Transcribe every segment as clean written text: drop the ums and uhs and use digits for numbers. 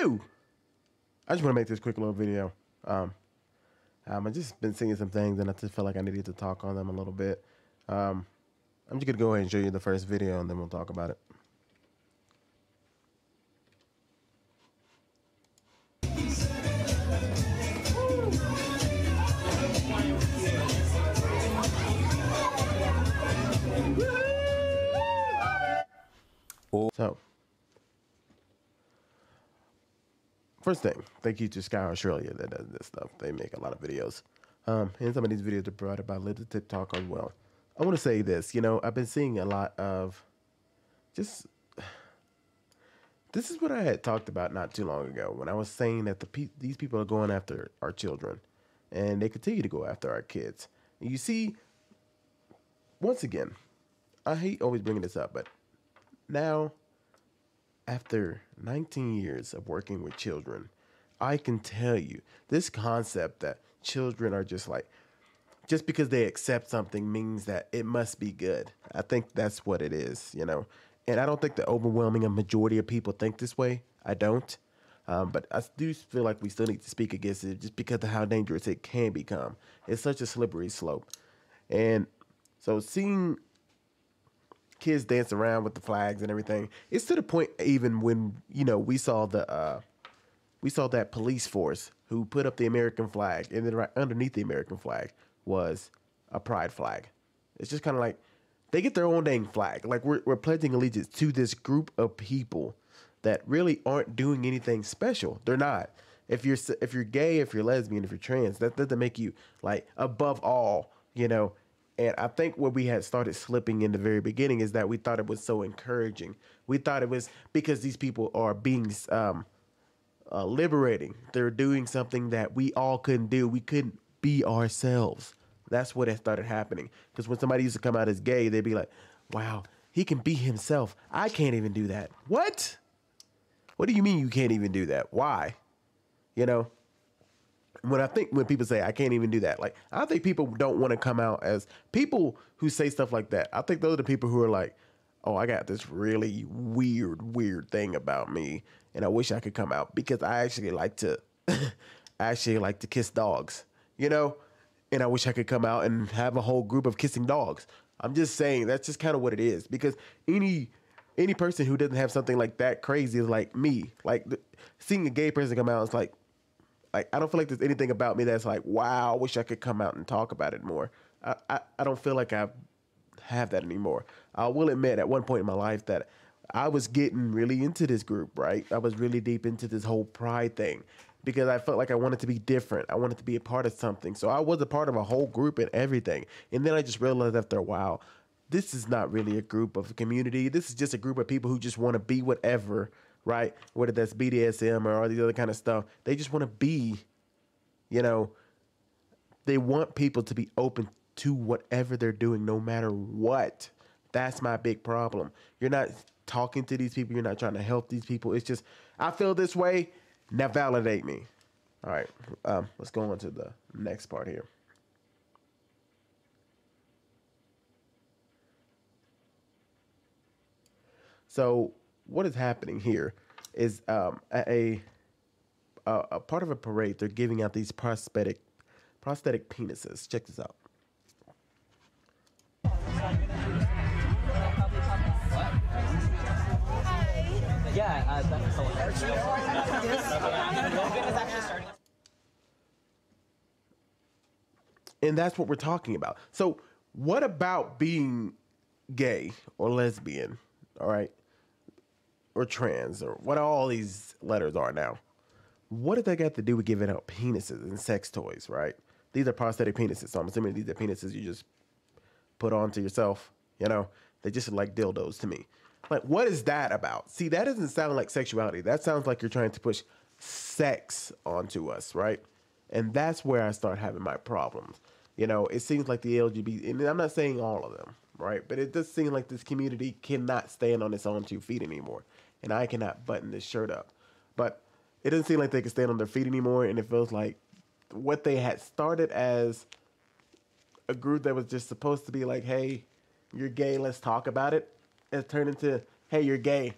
you. I just want to make this quick little video. I've just been seeing some things, and I just felt like I needed to talk on them a little bit. I'm just going to go ahead and show you the first video, and then we'll talk about it. So, first thing, thank you to Sky Australia that does this stuff. They make a lot of videos. And some of these videos are provided by Little Tip Talk as well. I want to say this, you know, I've been seeing a lot of just, this is what I had talked about not too long ago when I was saying that these people are going after our children and they continue to go after our kids. And you see, once again, I hate always bringing this up, but now, after 19 years of working with children, I can tell you this concept that children are just like, just because they accept something means that it must be good. I think that's what it is, you know. And I don't think the overwhelming majority of people think this way. I don't. But I do feel like we still need to speak against it just because of how dangerous it can become. It's such a slippery slope. And so seeing kids dance around with the flags and everything, it's to the point even when, you know, we saw that police force who put up the American flag, and then right underneath the American flag was a pride flag. It's just kind of like they get their own dang flag. Like we're pledging allegiance to this group of people that really aren't doing anything special. They're not. If you're gay, if you're lesbian, if you're trans, that doesn't make you like above all, you know. And I think what we had started slipping in the very beginning is that we thought it was so encouraging. We thought it was because these people are being liberating. They're doing something that we all couldn't do. We couldn't be ourselves. That's what had started happening. Because when somebody used to come out as gay, they'd be like, wow, he can be himself. I can't even do that. What? What do you mean you can't even do that? Why? You know? When people say, I can't even do that, like, I think people don't want to come out as people who say stuff like that. I think those are the people who are like, oh, I got this really weird thing about me, and I wish I could come out because I actually like to, kiss dogs, you know, and I wish I could come out and have a whole group of kissing dogs. I'm just saying that's just kind of what it is, because any person who doesn't have something like that crazy is like me. Like seeing a gay person come out is like, I don't feel like there's anything about me that's like, wow, I wish I could come out and talk about it more. I don't feel like I have that anymore. I will admit at one point in my life that I was getting really into this group, right? I was really deep into this whole pride thing because I felt like I wanted to be different. I wanted to be a part of something. So I was a part of a whole group and everything. And then I just realized after a while, this is not really a group of a community. This is just a group of people who just want to be whatever, right? Whether that's BDSM or all these other kind of stuff, they just want to be, you know, they want people to be open to whatever they're doing, no matter what. That's my big problem. You're not talking to these people. You're not trying to help these people. It's just, I feel this way. Now validate me. All right. Let's go on to the next part here. So, what is happening here is a part of a parade. They're giving out these prosthetic penises. Check this out. And that's what we're talking about. So, what about being gay or lesbian? All right. Or trans, or what all these letters are now. What did they got to do with giving out penises and sex toys, right? These are prosthetic penises, so I'm assuming these are penises you just put on to yourself, you know? They just like dildos to me. Like, what is that about? See, that doesn't sound like sexuality. That sounds like you're trying to push sex onto us, right? And that's where I start having my problems. You know, it seems like the LGBT, and I'm not saying all of them, right? But it does seem like this community cannot stand on its own two feet anymore. And I cannot button this shirt up. But it doesn't seem like they can stand on their feet anymore. And it feels like what they had started as a group that was just supposed to be like, hey, you're gay, let's talk about it, has turned into, hey, you're gay,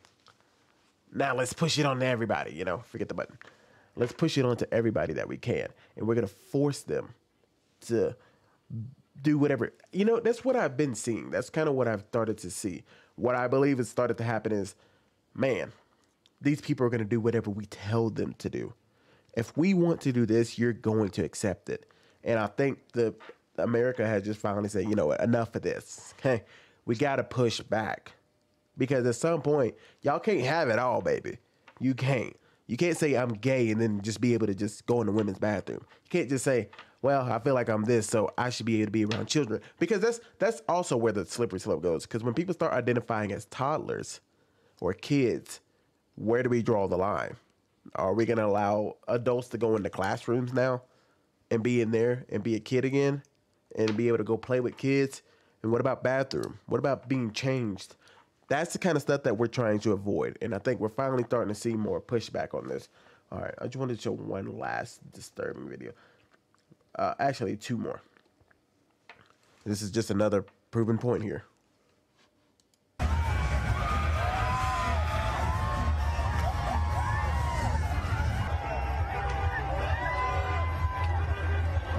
Now let's push it on to everybody, you know, forget the button. Let's push it on to everybody that we can. And we're going to force them to do whatever. You know, that's what I've been seeing. That's kind of what I've started to see. What I believe has started to happen is, man, these people are going to do whatever we tell them to do. If we want to do this, you're going to accept it. And I think the America has just finally said, you know, enough of this. Okay, we got to push back, because at some point y'all can't have it all, baby. You can't. You can't say I'm gay and then just be able to just go in the women's bathroom. You can't just say, well, I feel like I'm this, so I should be able to be around children, because that's also where the slippery slope goes. Because when people start identifying as toddlers or kids, where do we draw the line? Are we going to allow adults to go into classrooms now and be in there and be a kid again and be able to go play with kids? And what about bathroom? What about being changed? That's the kind of stuff that we're trying to avoid. And I think we're finally starting to see more pushback on this. All right, I just wanted to show one last disturbing video. Actually, two more. This is just another proven point here.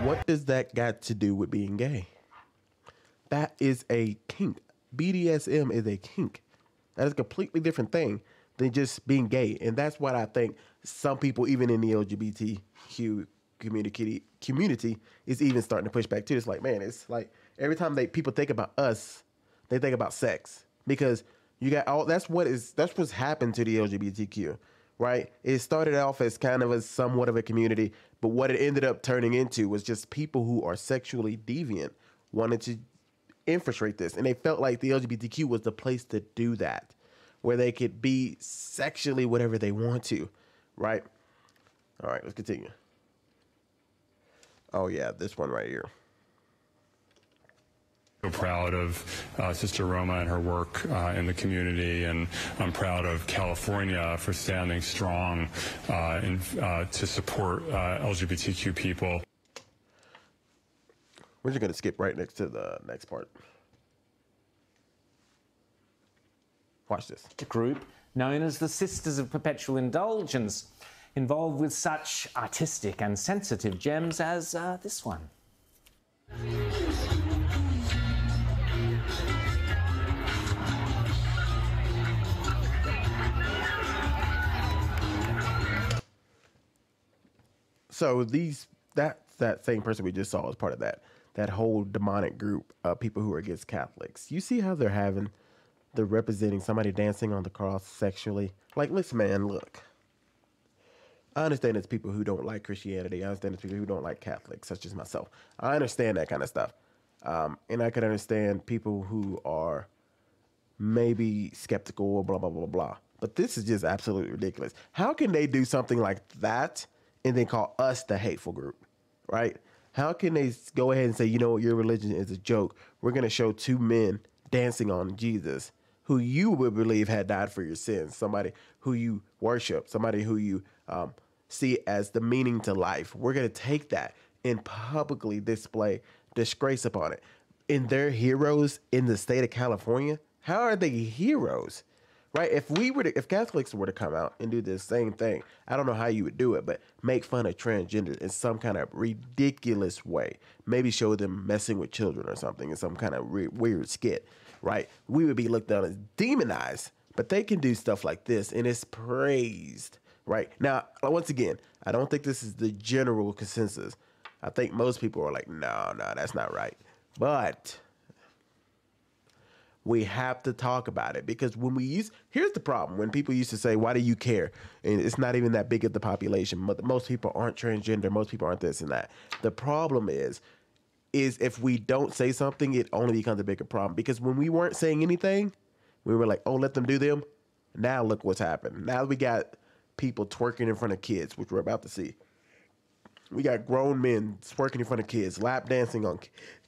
What does that got to do with being gay? That is a kink. BDSM is a kink. That is a completely different thing than just being gay. And that's what I think some people, even in the LGBTQ community, is even starting to push back too. It's like, man, it's like every time people think about us, they think about sex. Because you got all that's what's happened to the LGBTQ. Right? It started off as kind of a somewhat of a community, but what it ended up turning into was just people who are sexually deviant wanted to infiltrate this. And they felt like the LGBTQ was the place to do that, where they could be sexually whatever they want to. Right? All right, let's continue. Oh, yeah, this one right here. I'm proud of Sister Roma and her work in the community, and I'm proud of California for standing strong to support LGBTQ people. We're just going to skip right next to the next part. Watch this. Group known as the Sisters of Perpetual Indulgence, involved with such artistic and sensitive gems as this one. So that's that same person we just saw as part of that whole demonic group of people who are against Catholics. You see how they're representing somebody dancing on the cross sexually? Like, listen, man, look. I understand it's people who don't like Christianity. I understand it's people who don't like Catholics, such as myself. I understand that kind of stuff. And I could understand people who are maybe skeptical or blah, blah, blah, blah. But this is just absolutely ridiculous. How can they do something like that and then call us the hateful group, right? How can they go ahead and say, you know what, your religion is a joke. We're going to show two men dancing on Jesus, who you would believe had died for your sins, somebody who you worship, somebody who you see as the meaning to life. We're going to take that and publicly display disgrace upon it. And they're heroes in the state of California. How are they heroes? Right? If Catholics were to come out and do this same thing, I don't know how you would do it, but make fun of transgender in some kind of ridiculous way. Maybe show them messing with children or something in some kind of weird skit, right? We would be looked down as demonized, but they can do stuff like this and it's praised, right? Now, once again, I don't think this is the general consensus. I think most people are like, no, that's not right. But we have to talk about it, because here's the problem. When people used to say, why do you care? And it's not even that big of the population. Most people aren't transgender. Most people aren't this and that. The problem is if we don't say something, it only becomes a bigger problem, because when we weren't saying anything, we were like, oh, let them do them. Now look what's happened. Now we got people twerking in front of kids, which we're about to see. We got grown men twerking in front of kids, lap dancing on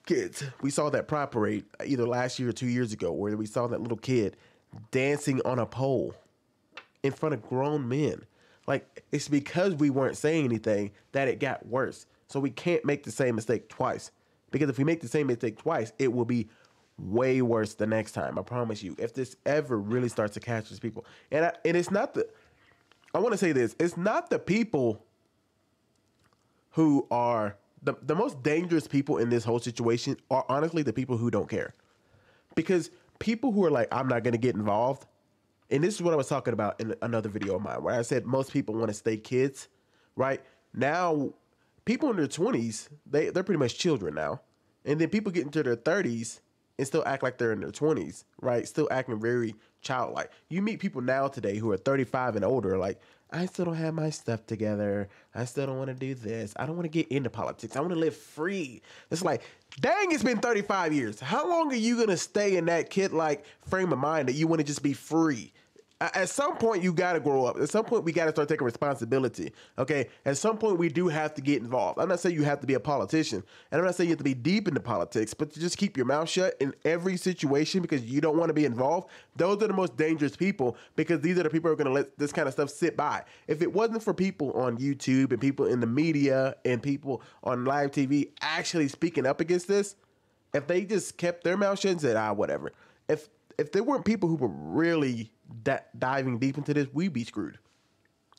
kids. We saw that pride parade either last year or 2 years ago, where we saw that little kid dancing on a pole in front of grown men. Like, it's because we weren't saying anything that it got worse. So we can't make the same mistake twice, because if we make the same mistake twice, it will be way worse the next time. I promise you. If this ever really starts to catch these people, and it's not the, I want to say this, it's not the people who are the most dangerous people in this whole situation are honestly the people who don't care, because people who are like, I'm not going to get involved. And this is what I was talking about in another video of mine, where I said most people want to stay kids, right? Now, people in their 20s, they're pretty much children now. And then people get into their 30s and still act like they're in their 20s, right? Still acting very childlike. You meet people now today who are 35 and older, like, I still don't have my stuff together. I still don't want to do this. I don't want to get into politics. I want to live free. It's like, dang, it's been 35 years. How long are you going to stay in that kid-like frame of mind that you want to just be free? At some point, you got to grow up. At some point, we got to start taking responsibility, okay? At some point, we do have to get involved. I'm not saying you have to be a politician, and I'm not saying you have to be deep into politics, but to just keep your mouth shut in every situation because you don't want to be involved, those are the most dangerous people, because these are the people who are going to let this kind of stuff sit by. If it wasn't for people on YouTube and people in the media and people on live TV actually speaking up against this, if they just kept their mouth shut and said, ah, whatever, if there weren't people who were really diving deep into this, we'd be screwed,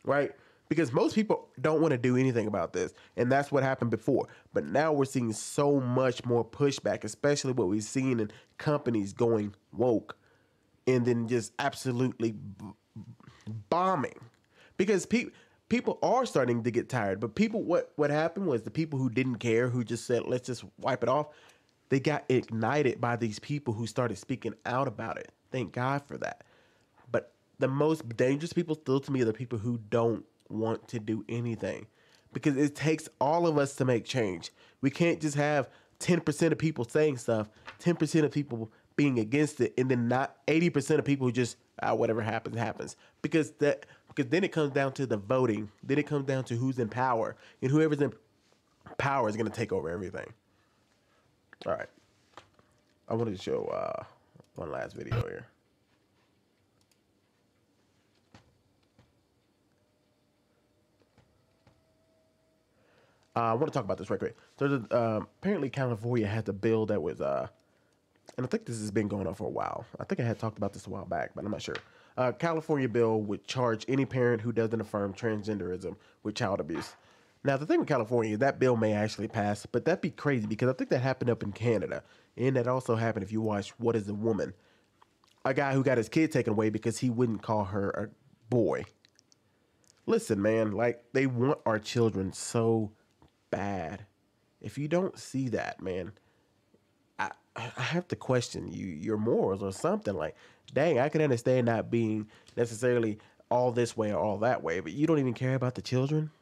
right? Because most people don't want to do anything about this, and that's what happened before. But now we're seeing so much more pushback, especially what we've seen in companies going woke and then just absolutely bombing. Because people are starting to get tired, but people, what happened was the people who didn't care, who just said, let's just wipe it off, they got ignited by these people who started speaking out about it. Thank God for that. But the most dangerous people still to me are the people who don't want to do anything, because it takes all of us to make change. We can't just have 10% of people saying stuff, 10% of people being against it, and then not 80% of people who just, ah, whatever happens, happens. Because then it comes down to the voting. Then it comes down to who's in power. And whoever's in power is going to take over everything. All right, I wanted to show one last video here. I want to talk about this right quick. So apparently California had a bill that was, and I think this has been going on for a while. I think I had talked about this a while back, but I'm not sure. California bill would charge any parent who doesn't affirm transgenderism with child abuse. Now, the thing with California, that bill may actually pass, but that'd be crazy because I think that happened up in Canada. And that also happened if you watch What is a Woman? A guy who got his kid taken away because he wouldn't call her a boy. Listen, man, like, they want our children so bad. If you don't see that, man, I have to question your morals or something. Like, dang, I can understand not being necessarily all this way or all that way, but you don't even care about the children?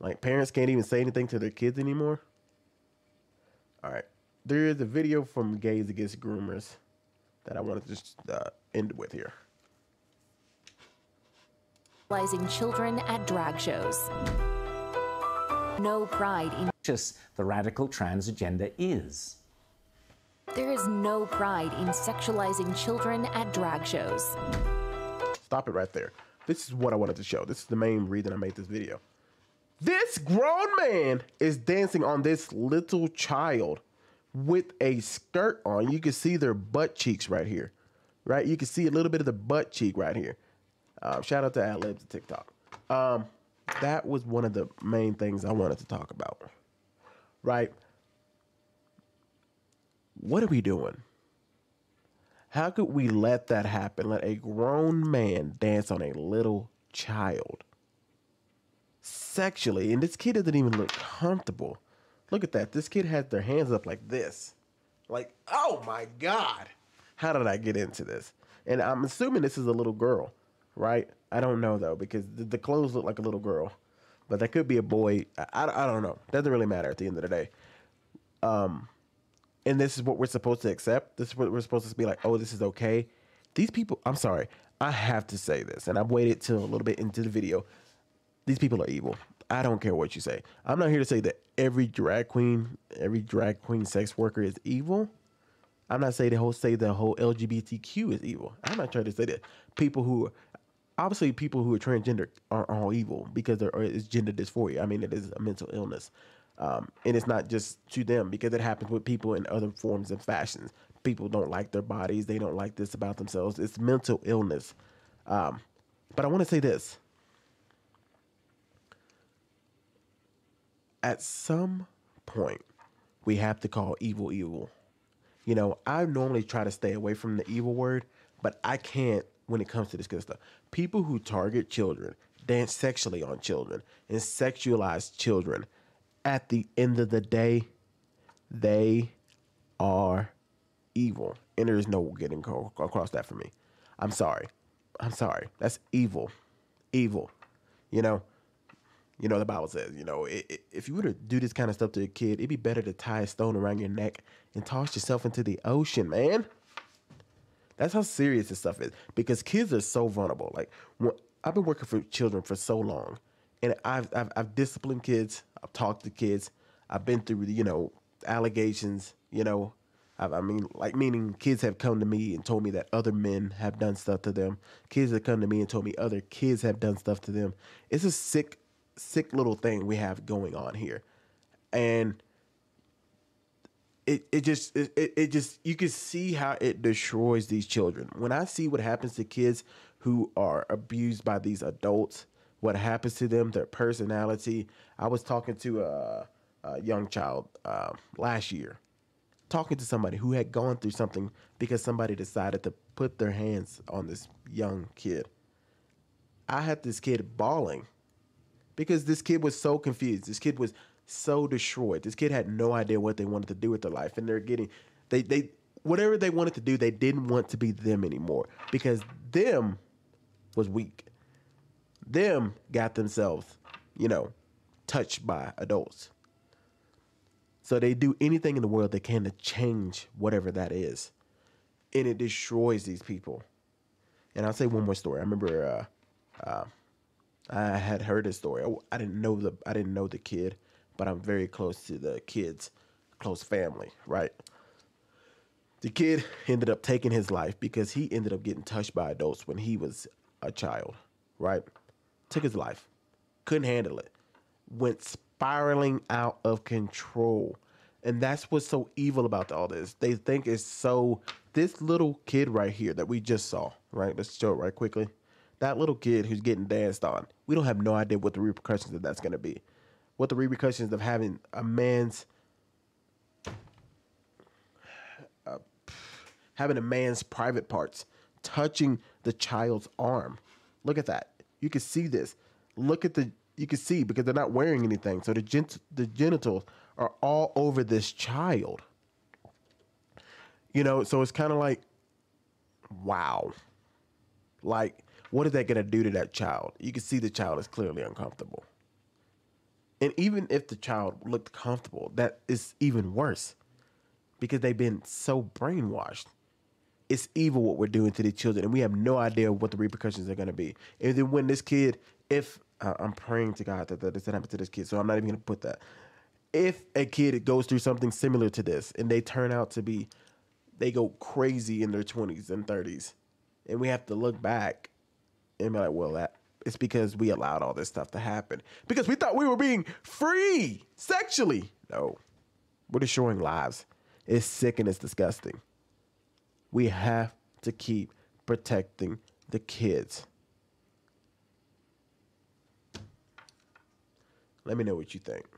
Like, parents can't even say anything to their kids anymore. All right. There is a video from Gays Against Groomers that I want to just end with here. Sexualizing children at drag shows. No pride in just the radical trans agenda is. There is no pride in sexualizing children at drag shows. Stop it right there. This is what I wanted to show. This is the main reason I made this video. This grown man is dancing on this little child with a skirt on. You can see their butt cheeks right here, right? You can see a little bit of the butt cheek right here. Shout out to AdLibs and TikTok. That was one of the main things I wanted to talk about, right? What are we doing? How could we let that happen? Let a grown man dance on a little child? Sexually, and this kid doesn't even look comfortable. Look at that. This kid has their hands up like this. Like, oh my God. How did I get into this? And I'm assuming this is a little girl, right? I don't know though, because the clothes look like a little girl, but that could be a boy. I don't know. Doesn't really matter at the end of the day. And this is what we're supposed to accept. This is what we're supposed to be like, oh, this is okay. These people, I'm sorry. I have to say this, and I've waited till a little bit into the video. These people are evil. I don't care what you say. I'm not here to say that every drag queen sex worker is evil. I'm not saying the whole LGBTQ is evil. I'm not trying to say that people who are transgender are all evil because there is gender dysphoria. I mean, it is a mental illness. And it's not just to them, because it happens with people in other forms of fashions. People don't like their bodies. They don't like this about themselves. It's mental illness. But I want to say this. At some point, we have to call evil evil. You know, I normally try to stay away from the evil word, but I can't when it comes to this good stuff. People who target children, dance sexually on children, and sexualize children, at the end of the day, they are evil. And there's no getting across that for me. I'm sorry. I'm sorry. That's evil. Evil. You know, the Bible says, you know, if you were to do this kind of stuff to a kid, it'd be better to tie a stone around your neck and toss yourself into the ocean, man. That's how serious this stuff is, because kids are so vulnerable. Like, I've been working for children for so long, and I've disciplined kids. I've talked to kids. I've been through, you know, allegations, you know. I mean, like, meaning kids have come to me and told me that other men have done stuff to them. Kids have come to me and told me other kids have done stuff to them. It's a sick, sick little thing we have going on here. And it just you can see how it destroys these children. When I see what happens to kids who are abused by these adults, what happens to them, their personality. I was talking to a young child last year, talking to somebody who had gone through something because somebody decided to put their hands on this young kid. I had this kid bawling because this kid was so confused. This kid was so destroyed. This kid had no idea what they wanted to do with their life, and they're getting they whatever they wanted to do, they didn't want to be them anymore, because them was weak. Them got themselves, you know, touched by adults. So they do anything in the world they can to change whatever that is. And it destroys these people. And I'll say one more story. I remember I had heard this story. I didn't know the kid, but I'm very close to the kid's close family, right? The kid ended up taking his life because he ended up getting touched by adults when he was a child, right? Took his life. Couldn't handle it. Went spiraling out of control. And that's what's so evil about all this. They think it's so... This little kid right here that we just saw, right? Let's show it right quickly. That little kid who's getting danced on. We don't have no idea what the repercussions of that's going to be. What the repercussions of having a man's... having a man's private parts touching the child's arm. Look at that. You can see this. Look at the... You can see, because they're not wearing anything. So the genitals are all over this child. You know, so it's kind of like, wow. Like, what is that going to do to that child? You can see the child is clearly uncomfortable. And even if the child looked comfortable, that is even worse, because they've been so brainwashed. It's evil what we're doing to the children, and we have no idea what the repercussions are going to be. And then when this kid, if... I'm praying to God that this happened to this kid, so I'm not even going to put that. If a kid goes through something similar to this and they turn out to be, they go crazy in their 20s and 30s, and we have to look back and be like, well, that it's because we allowed all this stuff to happen, because we thought we were being free sexually. No, we're destroying lives. It's sick and it's disgusting. We have to keep protecting the kids. Let me know what you think.